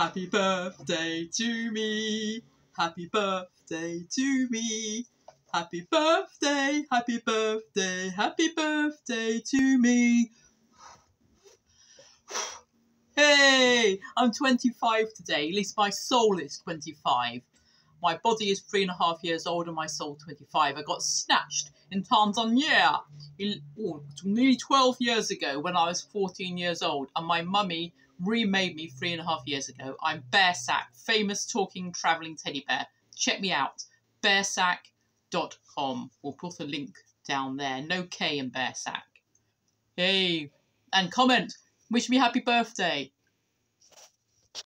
Happy birthday to me, happy birthday to me, happy birthday, happy birthday, happy birthday to me. Hey, I'm 25 today, at least my soul is 25. My body is 3.5 years old and my soul 25. I got snatched in Tanzania nearly 12 years ago when I was 14 years old, and my mummy remade me 3.5 years ago. I'm Bearsac, famous talking travelling teddy bear. Check me out, bearsac.com. We'll put a link down there. No K in Bearsac. Hey, and comment. Wish me happy birthday.